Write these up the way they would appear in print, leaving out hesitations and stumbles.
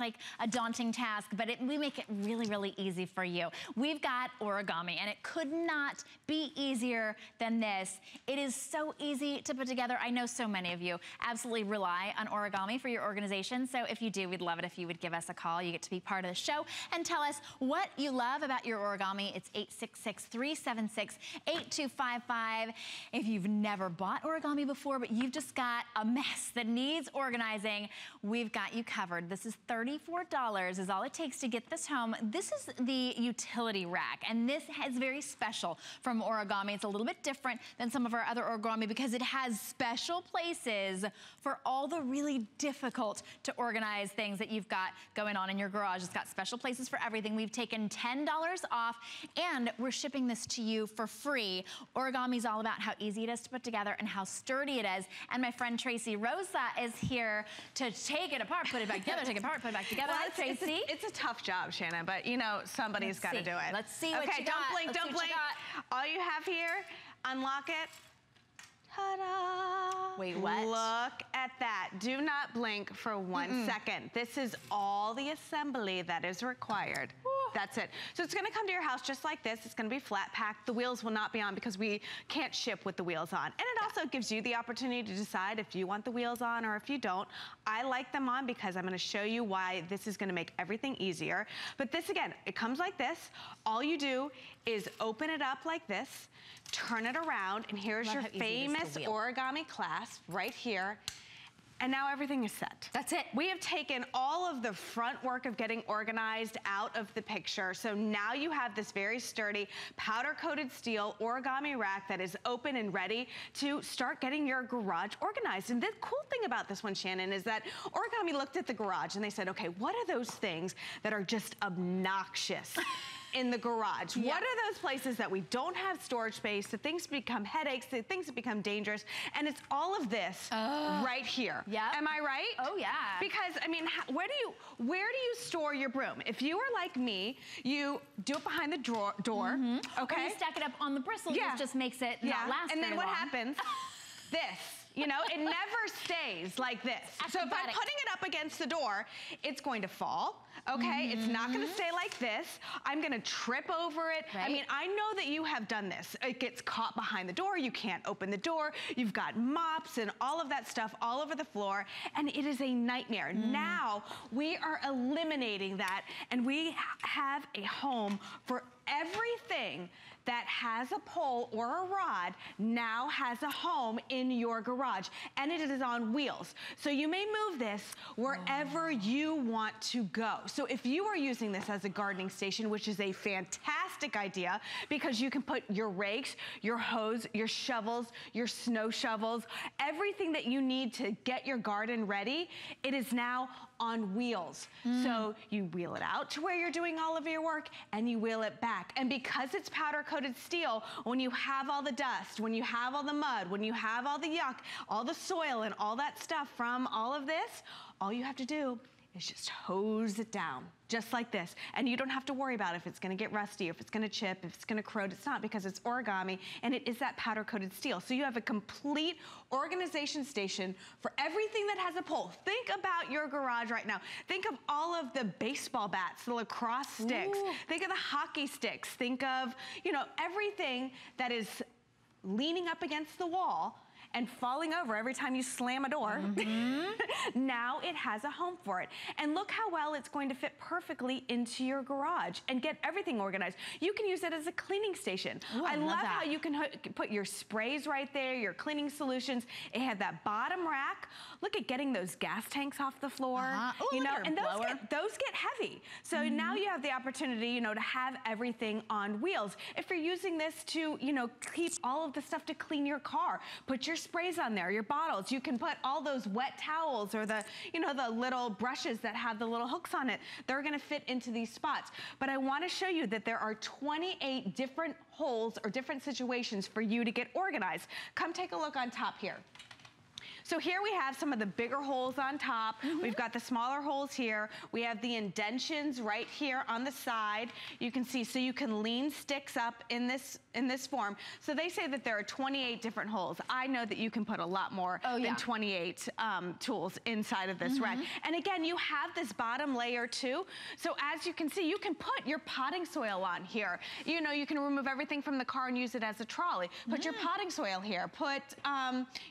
like a daunting task, but we make it really, really easy for you. We've got origami, and it could not be easier than this. It is so easy to put together. I know so many of you absolutely rely on origami for your organization, so if you do, we'd love it if you would give us a call. You get to be part of the show and tell us what you love about your origami. It's 866-376-8255. If you've never bought origami before, but you've just got a mess that needs organizing, we've got you covered. This is $34 is all it takes to get this home. This is the utility rack, and this is very special from origami. It's a little bit different than some of our other origami because it has special places for all the really difficult to organize things that you've got going on in your garage. It's got special places for everything. We've taken $10 off, and we're shipping this to you for free. Origami is all about how easy it is to put together and how sturdy it is, and my friend Tracy Rosa is here to take it apart, put it back together, take it apart, put it back together. Well, Tracy. It's a tough job, Shannon, but you know, somebody's got to do it. Let's see what you got. Okay, don't blink. All you have here, unlock it. Ta-da. Wait, what? Look at that. Do not blink for one second. This is all the assembly that is required. That's it. So it's going to come to your house just like this. It's going to be flat packed. The wheels will not be on because we can't ship with the wheels on. And it also gives you the opportunity to decide if you want the wheels on or if you don't. I like them on because I'm going to show you why this is going to make everything easier. But this, again, it comes like this. All you do is open it up like this, turn it around, and here's your famous origami clasp right here. And now everything is set. That's it. We have taken all of the front work of getting organized out of the picture. So now you have this very sturdy powder-coated steel origami rack that is open and ready to start getting your garage organized. And the cool thing about this one, Shannon, is that origami looked at the garage and they said, okay, what are those things that are just obnoxious in the garage? Yep. What are those places that we don't have storage space, the things become headaches, the things that become dangerous, and it's all of this right here. Yeah. Am I right? Oh yeah. Because I mean, where do you store your broom? If you are like me, you do it behind the drawer, okay? Or you stack it up on the bristles, which just makes it not last and then what happens? This. You know, it never stays like this. So if I'm putting it up against the door, it's going to fall, okay? It's not going to stay like this. I'm going to trip over it. Right? I mean, I know that you have done this. It gets caught behind the door. You can't open the door. You've got mops and all of that stuff all over the floor, and it is a nightmare. Now we are eliminating that, and we have a home for everything that has a pole or a rod now has a home in your garage, and it is on wheels. So you may move this wherever you want to go. So if you are using this as a gardening station, which is a fantastic idea because you can put your rakes, your hose, your shovels, your snow shovels, everything that you need to get your garden ready, it is now on wheels. So you wheel it out to where you're doing all of your work and you wheel it back. And because it's powder coated steel, when you have all the dust, when you have all the mud, when you have all the yuck, all the soil and all that stuff from all of this, all you have to do is just hose it down. Just like this, and you don't have to worry about if it's gonna get rusty, if it's gonna chip, if it's gonna corrode. It's not, because it's origami, and it is that powder-coated steel. So you have a complete organization station for everything that has a pole. Think about your garage right now. Think of all of the baseball bats, the lacrosse sticks. Ooh. Think of the hockey sticks. Think of, you know, everything that is leaning up against the wall and falling over every time you slam a door. Now it has a home for it. And look how well it's going to fit perfectly into your garage and get everything organized. You can use it as a cleaning station. Ooh, I love how you can put your sprays right there, your cleaning solutions. It had that bottom rack. Look at getting those gas tanks off the floor. Ooh, you know, and those get heavy. So now you have the opportunity, you know, to have everything on wheels. If you're using this to, you know, keep all of the stuff to clean your car, put your sprays on there, your bottles. You can put all those wet towels or the, you know, the little brushes that have the little hooks on it. They're gonna fit into these spots. But I wanna show you that there are 28 different holes or different situations for you to get organized. Come take a look on top here. So here we have some of the bigger holes on top. We've got the smaller holes here. We have the indentions right here on the side. You can see, so you can lean sticks up in this form. So they say that there are 28 different holes. I know that you can put a lot more than 28 tools inside of this rack. And again, you have this bottom layer too. So as you can see, you can put your potting soil on here. You know, you can remove everything from the car and use it as a trolley. Put your potting soil here. Put,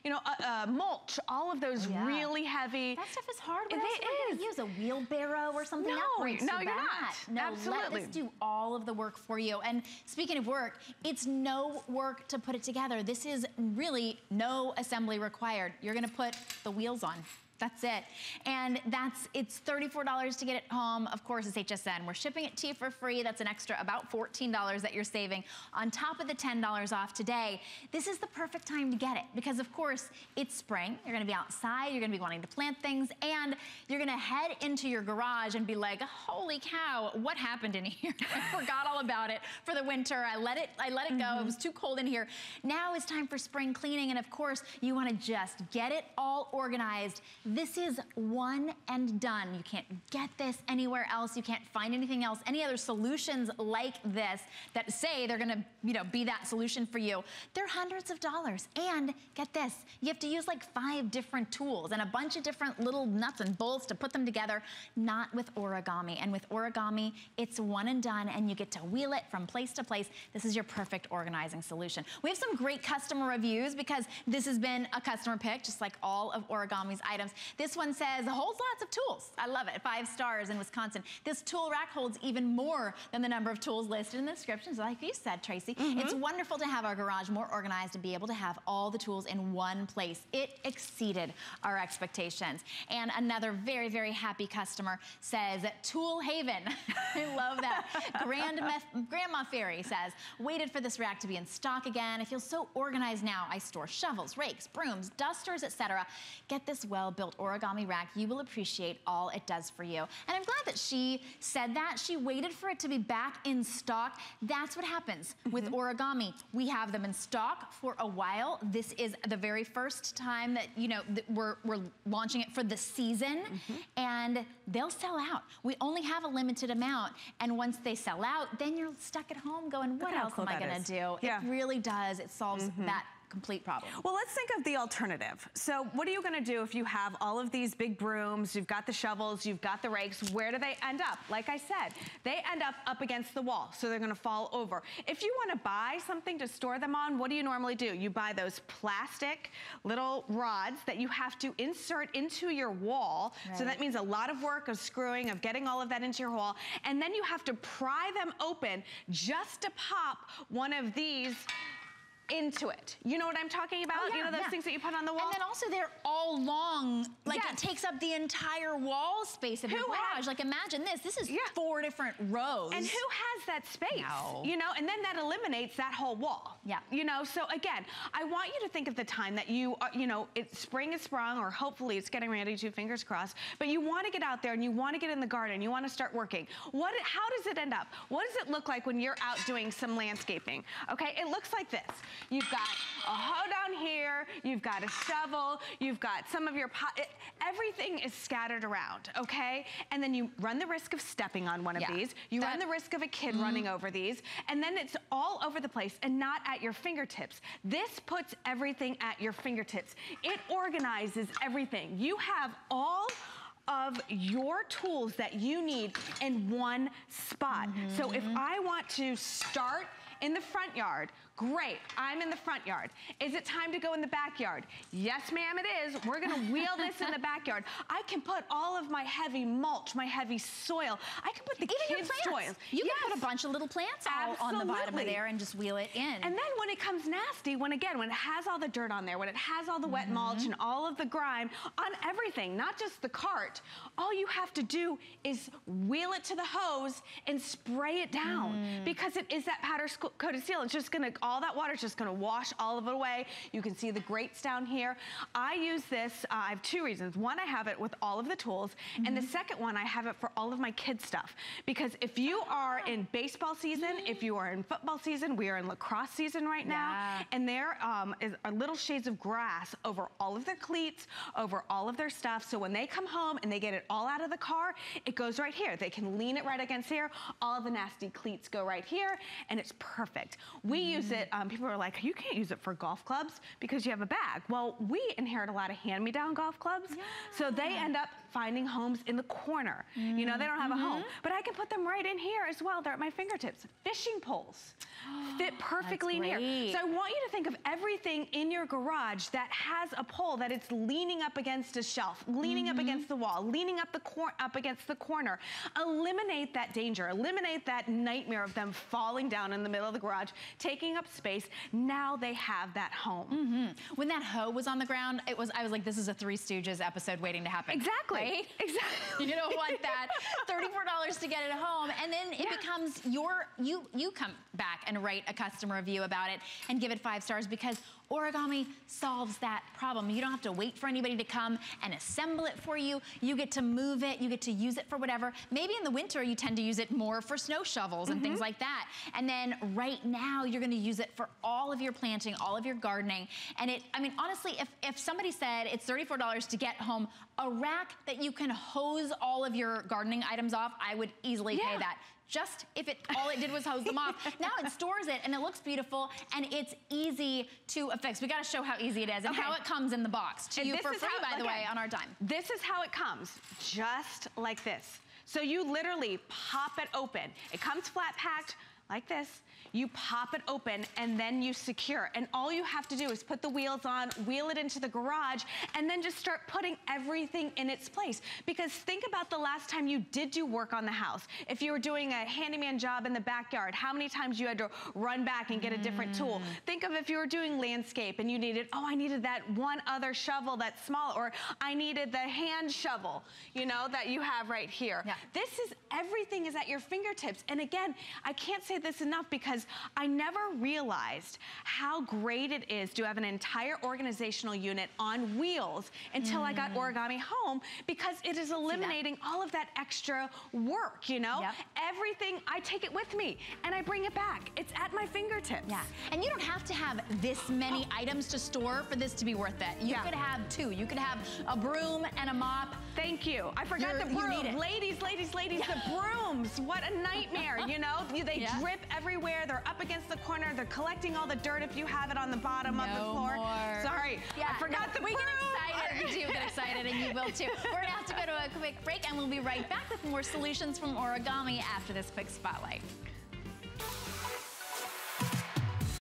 you know, mulch. All of those really heavy. That stuff is hard. What else are we gonna use? A wheelbarrow or something? No, no, you're not. No, absolutely. Let us do all of the work for you. And speaking of work, it's no work to put it together. This is really no assembly required. You're gonna put the wheels on. That's it. And that's, it's $34 to get it home. Of course, it's HSN. We're shipping it to you for free. That's an extra about $14 that you're saving on top of the $10 off today. This is the perfect time to get it because, of course, it's spring. You're going to be outside. You're going to be wanting to plant things. And you're going to head into your garage and be like, holy cow, what happened in here? I forgot all about it for the winter. I let it go. It was too cold in here. Now it's time for spring cleaning. And, of course, you want to just get it all organized. This is one and done. You can't get this anywhere else. You can't find anything else, any other solutions like this that say they're gonna, you know, be that solution for you. They're hundreds of dollars. And get this, you have to use like 5 different tools and a bunch of different little nuts and bolts to put them together, not with Origami. And with Origami, it's one and done and you get to wheel it from place to place. This is your perfect organizing solution. We have some great customer reviews because this has been a customer pick, just like all of Origami's items. This one says, holds lots of tools. I love it. 5 stars in Wisconsin. This tool rack holds even more than the number of tools listed in the description. So like you said, Tracy, it's wonderful to have our garage more organized and be able to have all the tools in one place. It exceeded our expectations. And another very, very happy customer says, Tool Haven. I love that. Grandma Fairy says, waited for this rack to be in stock again. I feel so organized now. I store shovels, rakes, brooms, dusters, etc. Get this well-built Origami rack. You will appreciate all it does for you. And I'm glad that she said that. She waited for it to be back in stock. That's what happens with Origami. We have them in stock for a while. This is the very first time that, you know, that we're launching it for the season, and they'll sell out. We only have a limited amount, and once they sell out, then you're stuck at home going, what else am I gonna do? Yeah. It really does. It solves that complete problem. Well, let's think of the alternative. So what are you gonna do if you have all of these big brooms, you've got the shovels, you've got the rakes, where do they end up? Like I said, they end up against the wall, so they're gonna fall over. If you wanna buy something to store them on, what do you normally do? You buy those plastic little rods that you have to insert into your wall. So that means a lot of work of screwing, of getting all of that into your wall, and then you have to pry them open just to pop one of these into it. You know what I'm talking about? You know those things that you put on the wall? And then also they're all long, like it takes up the entire wall space of your garage. Like imagine this, this is 4 different rows. And who has that space? You know, and then that eliminates that whole wall. You know, so again, I want you to think of the time that you, you know, spring is sprung, or hopefully it's getting ready to, fingers crossed, but you want to get out there and you want to get in the garden, you want to start working. How does it end up? What does it look like when you're out doing some landscaping? Okay, it looks like this. You've got a hoe down here, you've got a shovel, you've got some of your everything is scattered around, okay? And then you run the risk of stepping on one of these, you run the risk of a kid running over these, and then it's all over the place and not at your fingertips. This puts everything at your fingertips. It organizes everything. You have all of your tools that you need in one spot. So if I want to start in the front yard, great, I'm in the front yard. Is it time to go in the backyard? Yes, ma'am, it is. We're gonna wheel this in the backyard. I can put all of my heavy mulch, my heavy soil. I can put the kids' soil. You can put a bunch of little plants all on the bottom of there and just wheel it in. And then when it comes nasty, when it has all the dirt on there, when it has all the wet mulch and all of the grime on everything, not just the cart, all you have to do is wheel it to the hose and spray it down because it is that powder coated steel. It's just gonna, all that water is just gonna wash all of it away. You can see the grates down here. I use this, I have two reasons. One, I have it with all of the tools. Mm-hmm. And the second one, I have it for all of my kids' stuff. Because if you are in baseball season, if you are in football season, we are in lacrosse season right now. And there are little shades of grass over all of their cleats, over all of their stuff. So when they come home and they get it all out of the car, it goes right here. They can lean it right against here. All the nasty cleats go right here, and it's perfect. We use it, people are like, you can't use it for golf clubs because you have a bag. Well, we inherit a lot of hand-me-down golf clubs, so they end up finding homes in the corner. You know, they don't have a home, but I can put them right in here as well. They're at my fingertips. Fishing poles fit perfectly in here. So I want you to think of everything in your garage that has a pole that it's leaning up against a shelf, leaning up against the wall, leaning up, up against the corner. Eliminate that danger. Eliminate that nightmare of them falling down in the middle of the garage, taking up space. Now they have that home. When that hoe was on the ground, it was, I was like, this is a Three Stooges episode waiting to happen. Exactly. Right? Exactly. You don't want that. $34 to get it home, and then it becomes your, you come back and write a customer review about it and give it 5 stars, because Origami solves that problem. You don't have to wait for anybody to come and assemble it for you. You get to move it, you get to use it for whatever. Maybe in the winter you tend to use it more for snow shovels and things like that. And then right now you're gonna use it for all of your planting, all of your gardening. And it, I mean, honestly, if somebody said it's $34 to get home a rack that you can hose all of your gardening items off, I would easily pay that. Just if it, all it did was hose them off. Now it stores it and it looks beautiful and it's easy to affix. We gotta show how easy it is and how it comes in the box to you for free, by the way, on our dime. This is how it comes, just like this. So you literally pop it open. It comes flat packed like this. You pop it open and then you secure. And all you have to do is put the wheels on, wheel it into the garage, and then just start putting everything in its place. Because think about the last time you did do work on the house. If you were doing a handyman job in the backyard, how many times you had to run back and get a different tool. Think of if you were doing landscape and you needed, oh, I needed that one other shovel that's small, or I needed the hand shovel, you know, that you have right here. This is, everything is at your fingertips. And again, I can't say this enough, because I never realized how great it is to have an entire organizational unit on wheels until I got Origami home, because it is eliminating all of that extra work, you know? Everything, I take it with me and I bring it back. It's at my fingertips. And you don't have to have this many items to store for this to be worth it. You could have two. You could have a broom and a mop. Thank you. I forgot the broom. Ladies, ladies, ladies, the brooms. What a nightmare, you know? They drip everywhere. They're up against the corner. They're collecting all the dirt if you have it on the bottom of the floor. Sorry, I forgot the broom. We do get excited, and you will too. We're gonna have to go to a quick break, and we'll be right back with more solutions from Origami after this quick spotlight.